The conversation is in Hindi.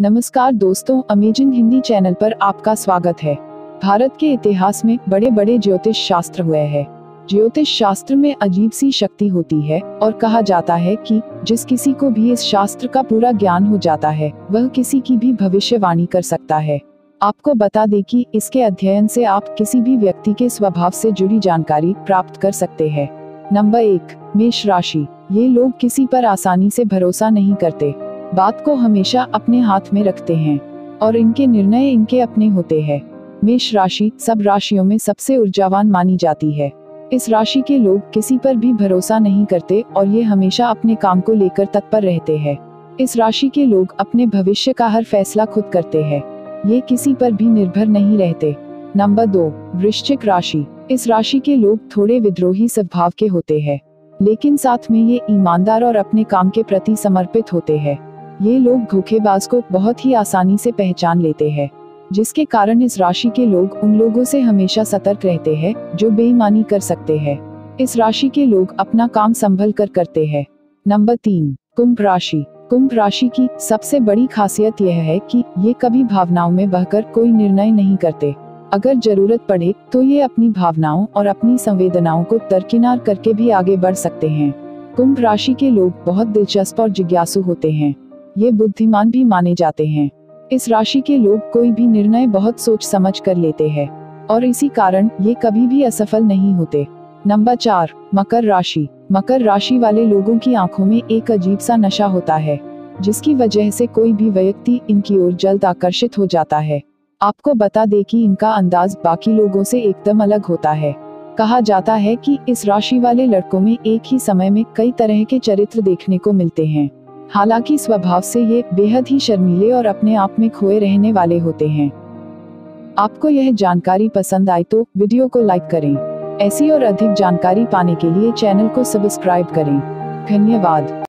नमस्कार दोस्तों, अमेजिंग हिंदी चैनल पर आपका स्वागत है। भारत के इतिहास में बड़े बड़े ज्योतिष शास्त्र हुए हैं। ज्योतिष शास्त्र में अजीब सी शक्ति होती है और कहा जाता है कि जिस किसी को भी इस शास्त्र का पूरा ज्ञान हो जाता है वह किसी की भी भविष्यवाणी कर सकता है। आपको बता दें कि इसके अध्ययन से आप किसी भी व्यक्ति के स्वभाव से जुड़ी जानकारी प्राप्त कर सकते हैं। नंबर 1, मेष राशि। ये लोग किसी पर आसानी से भरोसा नहीं करते, बात को हमेशा अपने हाथ में रखते हैं और इनके निर्णय इनके अपने होते हैं। मेष राशि सब राशियों में सबसे ऊर्जावान मानी जाती है। इस राशि के लोग किसी पर भी भरोसा नहीं करते और ये हमेशा अपने काम को लेकर तत्पर रहते हैं। इस राशि के लोग अपने भविष्य का हर फैसला खुद करते हैं, ये किसी पर भी निर्भर नहीं रहते। नंबर 2, वृश्चिक राशि। इस राशि के लोग थोड़े विद्रोही स्वभाव के होते हैं, लेकिन साथ में ये ईमानदार और अपने काम के प्रति समर्पित होते हैं। ये लोग धोखेबाज को बहुत ही आसानी से पहचान लेते हैं, जिसके कारण इस राशि के लोग उन लोगों से हमेशा सतर्क रहते हैं जो बेईमानी कर सकते हैं। इस राशि के लोग अपना काम संभल कर करते हैं। नंबर 3, कुंभ राशि। कुंभ राशि की सबसे बड़ी खासियत यह है कि ये कभी भावनाओं में बहकर कोई निर्णय नहीं करते। अगर जरूरत पड़े तो ये अपनी भावनाओं और अपनी संवेदनाओं को दरकिनार करके भी आगे बढ़ सकते हैं। कुंभ राशि के लोग बहुत दिलचस्प और जिज्ञासु होते हैं, ये बुद्धिमान भी माने जाते हैं। इस राशि के लोग कोई भी निर्णय बहुत सोच समझ कर लेते हैं और इसी कारण ये कभी भी असफल नहीं होते। नंबर 4, मकर राशि। मकर राशि वाले लोगों की आंखों में एक अजीब सा नशा होता है, जिसकी वजह से कोई भी व्यक्ति इनकी ओर जल्द आकर्षित हो जाता है। आपको बता दें कि इनका अंदाज बाकी लोगों से एकदम अलग होता है। कहा जाता है कि इस राशि वाले लड़कों में एक ही समय में कई तरह के चरित्र देखने को मिलते हैं। हालांकि स्वभाव से ये बेहद ही शर्मीले और अपने आप में खोए रहने वाले होते हैं। आपको यह जानकारी पसंद आई तो वीडियो को लाइक करें। ऐसी और अधिक जानकारी पाने के लिए चैनल को सब्सक्राइब करें। धन्यवाद।